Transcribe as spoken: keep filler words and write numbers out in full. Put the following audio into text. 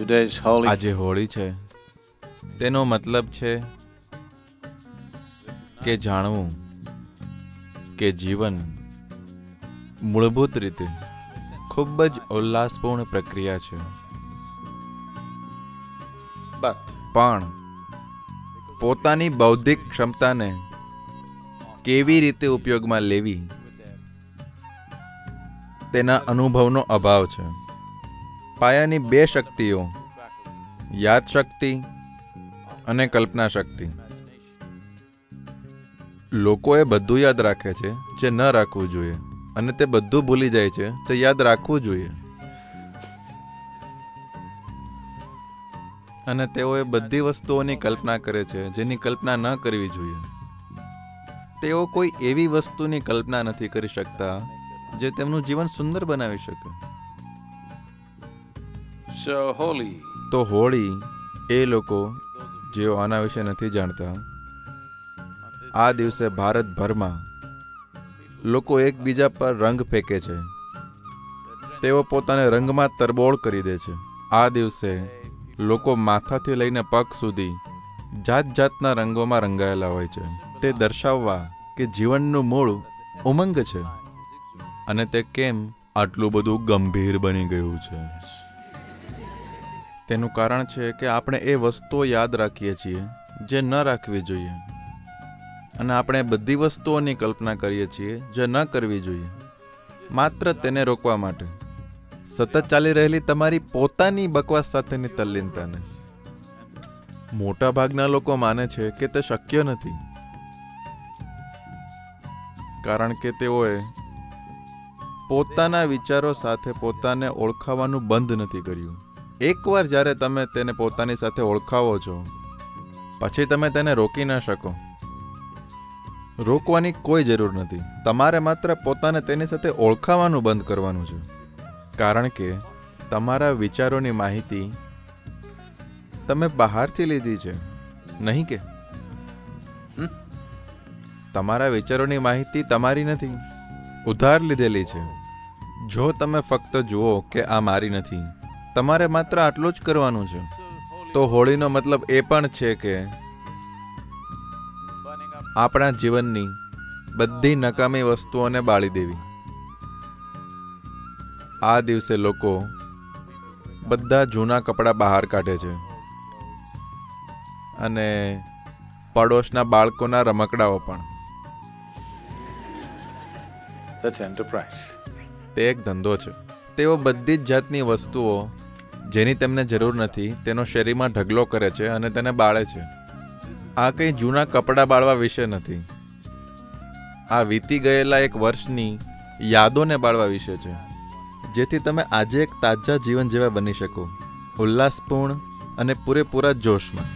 Today is Holi. આજે હોળી છે. તેનો મતલબ છે કે જાણવું કે જીવન મૂળભૂત રીતે ખૂબ જ ઉલ્લાસપૂર્ણ પ્રક્રિયા છે. પણ પોતાની બૌદ્ધિક ક્ષમતાને કેવી રીતે ઉપયોગમાં લેવી તેના અનુભવનો અભાવ છે. પાયાની બે શક્તિઓ, યાદશક્તિ અને કલ્પના શક્તિ. લોકોએ બધું યાદ રાખે છે જે ન રાખવું જોઈએ, અને તે બધું ભૂલી જાય છે જે યાદ રાખવું જોઈએ, અને તેઓએ બધી વસ્તુઓની કલ્પના કરે છે જેની કલ્પના ન કરવી જોઈએ. તેઓ કોઈ એવી વસ્તુની કલ્પના નથી કરી શકતા જે તેમનું જીવન સુંદર બનાવી શકે. સો હોલી તો હોળી એ લોકો જેઓ આના વિશે નથી જાણતા, આ દિવસે ભારતભરમાં લોકો એકબીજા પર રંગ ફેંકે છે. તેઓ પોતાને રંગમાં તરબોળ કરી દે છે. આ દિવસે લોકો માથાથી લઈને પગ સુધી જાત જાતના રંગોમાં રંગાયેલા હોય છે, તે દર્શાવવા કે જીવનનું મૂળ ઉમંગ છે અને તે કેમ આટલું બધું ગંભીર બની ગયું છે. તેનું કારણ છે કે આપણે એ વસ્તુઓ યાદ રાખીએ છીએ જે ન રાખવી જોઈએ, અને આપણે બધી વસ્તુઓની કલ્પના કરીએ છીએ જે ન કરવી જોઈએ, માત્ર તેને રોકવા માટે, સતત ચાલી રહેલી તમારી પોતાની બકવાસ સાથેની તલ્લીનતાને. મોટાભાગના લોકો માને છે કે તે શક્ય નથી, કારણ કે તેઓએ પોતાના વિચારો સાથે પોતાને ઓળખાવવાનું બંધ નથી કર્યું. એકવાર જ્યારે તમે તેને પોતાની સાથે ઓળખાવો છો, પછી તમે તેને રોકી ન શકો. રોકવાની કોઈ જરૂર નથી, તમારે માત્ર પોતાને તેની સાથે ઓળખાવાનું બંધ કરવાનું છે, કારણ કે તમારા વિચારોની માહિતી તમે બહારથી લીધી છે, નહીં કે તમારા વિચારોની માહિતી તમારી નથી, ઉધાર લીધેલી છે. જો તમે ફક્ત જુઓ કે આ મારી નથી, તમારે માત્ર આટલું જ કરવાનું છે. તો હોળીનો મતલબ એ પણ છે કે આપણા જીવનની બધી નકામી વસ્તુઓને બાળી દેવી. આ દિવસે લોકો બધા જૂના કપડાં બહાર કાઢે છે અને પડોશના બાળકોના રમકડાઓ પણ. That's enterprise. તે એક ધંધો છે. તેઓ બધી જ જાતની વસ્તુઓ જેની તેમને જરૂર નથી તેનો શેરીમાં ઢગલો કરે છે અને તેને બાળે છે. આ કંઈ જૂના કપડાં બાળવા વિશે નથી, આ વીતી ગયેલા એક વર્ષની યાદોને બાળવા વિશે છે, જેથી તમે આજે એક તાજા જીવન જીવા બની શકો, ઉલ્લાસપૂર્ણ અને પૂરેપૂરા જોશમાં.